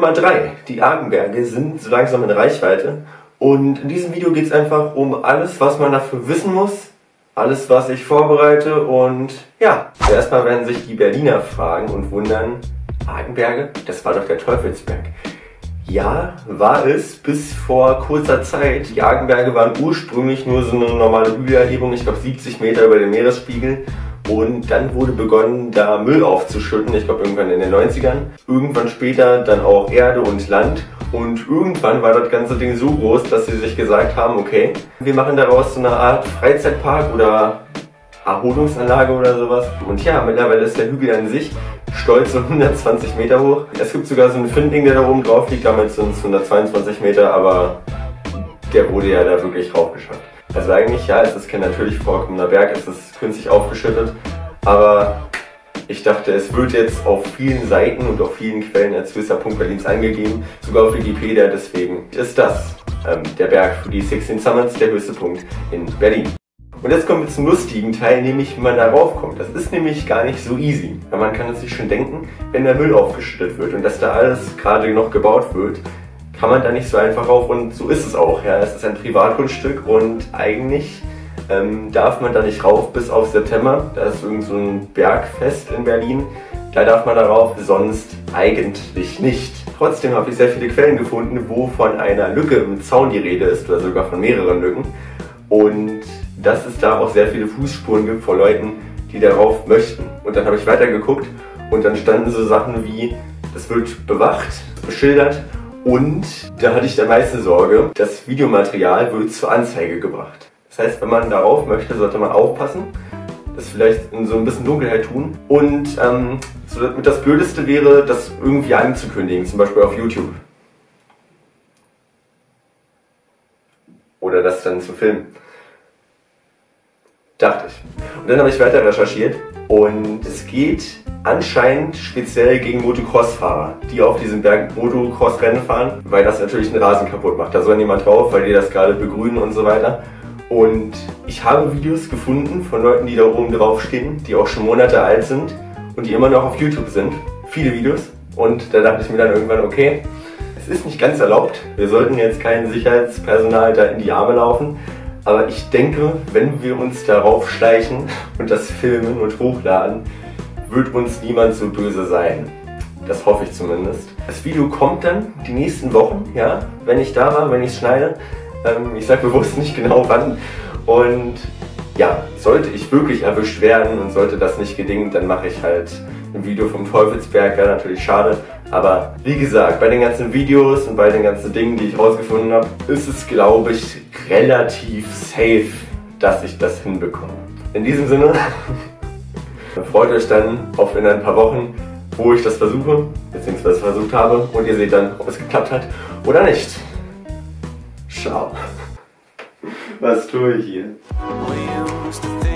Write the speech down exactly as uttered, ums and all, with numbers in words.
Berg Nummer drei. Die Arkenberge sind so langsam in Reichweite. Und in diesem Video geht es einfach um alles, was man dafür wissen muss. Alles, was ich vorbereite. Und ja, zuerst mal werden sich die Berliner fragen und wundern, Arkenberge, das war doch der Teufelsberg. Ja, war es bis vor kurzer Zeit. Die Arkenberge waren ursprünglich nur so eine normale Hügelerhebung, ich glaube siebzig Meter über dem Meeresspiegel. Und dann wurde begonnen, da Müll aufzuschütten, ich glaube irgendwann in den neunzigern. Irgendwann später dann auch Erde und Land. Und irgendwann war das ganze Ding so groß, dass sie sich gesagt haben, okay, wir machen daraus so eine Art Freizeitpark oder Erholungsanlage oder sowas. Und ja, mittlerweile ist der Hügel an sich stolze hundertzwanzig Meter hoch. Es gibt sogar so einen Findling, der da oben drauf liegt, damit sind es hundertzweiundzwanzig Meter, aber der wurde ja da wirklich raufgeschafft. Also eigentlich, ja, es ist kein natürlich vorkommender Berg, es ist künstlich aufgeschüttet, aber ich dachte, es wird jetzt auf vielen Seiten und auf vielen Quellen als höchster Punkt Berlins angegeben, sogar auf Wikipedia, deswegen ist das ähm, der Berg für die sechzehn Summits, der höchste Punkt in Berlin. Und jetzt kommen wir zum lustigen Teil, nämlich wie man da raufkommt. Das ist nämlich gar nicht so easy. Weil man kann es sich schon denken, wenn der Müll aufgeschüttet wird und dass da alles gerade noch gebaut wird, kann man da nicht so einfach rauf und so ist es auch. Ja, es ist ein Privatgrundstück und eigentlich ähm, darf man da nicht rauf bis auf September. Da ist irgend so ein Bergfest in Berlin. Da darf man da rauf, sonst eigentlich nicht. Trotzdem habe ich sehr viele Quellen gefunden, wo von einer Lücke im Zaun die Rede ist oder sogar von mehreren Lücken. Und dass es da auch sehr viele Fußspuren gibt von Leuten, die darauf möchten. Und dann habe ich weitergeguckt und dann standen so Sachen wie, das wird bewacht, beschildert und da hatte ich dann meiste Sorge, das Videomaterial wird zur Anzeige gebracht. Das heißt, wenn man darauf möchte, sollte man aufpassen, das vielleicht in so ein bisschen Dunkelheit tun und ähm, so das Blödeste wäre, das irgendwie anzukündigen, zum Beispiel auf YouTube. Oder das dann zu filmen. Dachte ich. Und dann habe ich weiter recherchiert und es geht anscheinend speziell gegen Motocross-Fahrer, die auf diesem Berg Motocross-Rennen fahren, weil das natürlich den Rasen kaputt macht. Da soll niemand drauf, weil die das gerade begrünen und so weiter. Und ich habe Videos gefunden von Leuten, die da oben drauf stehen, die auch schon Monate alt sind und die immer noch auf YouTube sind. Viele Videos. Und da dachte ich mir dann irgendwann, okay, es ist nicht ganz erlaubt. Wir sollten jetzt kein Sicherheitspersonal da in die Arme laufen. Aber ich denke, wenn wir uns darauf schleichen und das filmen und hochladen, wird uns niemand so böse sein. Das hoffe ich zumindest. Das Video kommt dann die nächsten Wochen, ja, wenn ich da war, wenn ich es schneide. Ähm, ich sage bewusst nicht genau wann. Und ja, sollte ich wirklich erwischt werden und sollte das nicht gelingen, dann mache ich halt ein Video vom Teufelsberg. Wäre natürlich schade. Aber wie gesagt, bei den ganzen Videos und bei den ganzen Dingen, die ich rausgefunden habe, ist es, glaube ich, relativ safe, dass ich das hinbekomme. In diesem Sinne, freut euch dann auf in ein paar Wochen, wo ich das versuche, beziehungsweise versucht habe und ihr seht dann, ob es geklappt hat oder nicht. Ciao. Was tue ich hier?